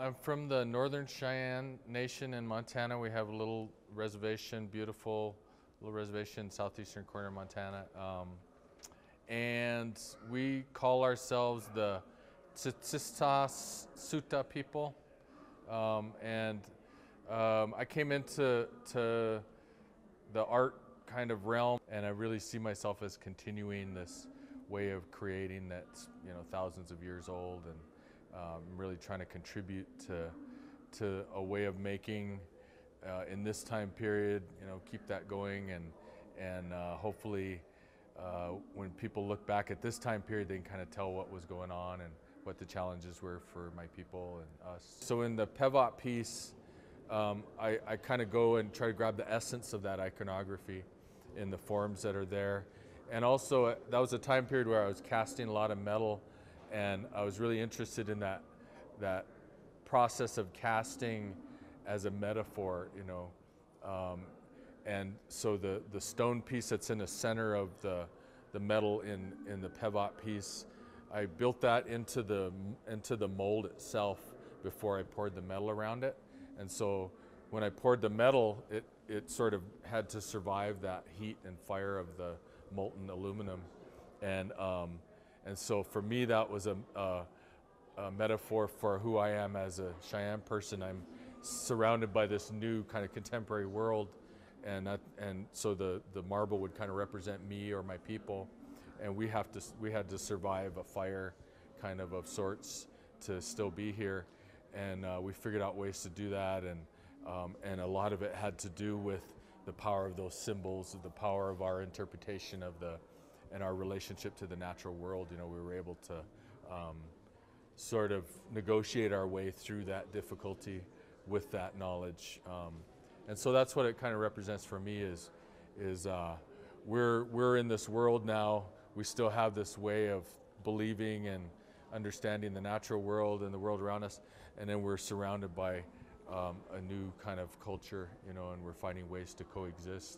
I'm from the Northern Cheyenne Nation in Montana. We have a little reservation, beautiful little reservation, southeastern corner of Montana. And we call ourselves the Tsitsistas Suta people. I came into the art kind of realm, and I really see myself as continuing this way of creating that's, you know, thousands of years old, and really trying to contribute to a way of making in this time period, you know, keep that going, and hopefully when people look back at this time period, they can kind of tell what was going on and what the challenges were for my people and us. So in the Pevah piece, I kind of go and try to grab the essence of that iconography in the forms that are there. And also, that was a time period where I was casting a lot of metal, and I was really interested in that process of casting as a metaphor, you know. And so the stone piece that's in the center of the metal in the Pevah piece, I built that into the mold itself before I poured the metal around it. And so when I poured the metal, it sort of had to survive that heat and fire of the molten aluminum. And so for me, that was a metaphor for who I am as a Cheyenne person. I'm surrounded by this new kind of contemporary world, and so the marble would kind of represent me or my people, and we had to survive a fire kind of sorts to still be here, and we figured out ways to do that, and a lot of it had to do with the power of those symbols, the power of our interpretation of and our relationship to the natural world. You know, we were able to sort of negotiate our way through that difficulty with that knowledge, and so that's what it kind of represents for me. Is we're in this world now. We still have this way of believing and understanding the natural world and the world around us, and then we're surrounded by a new kind of culture, you know, and we're finding ways to coexist.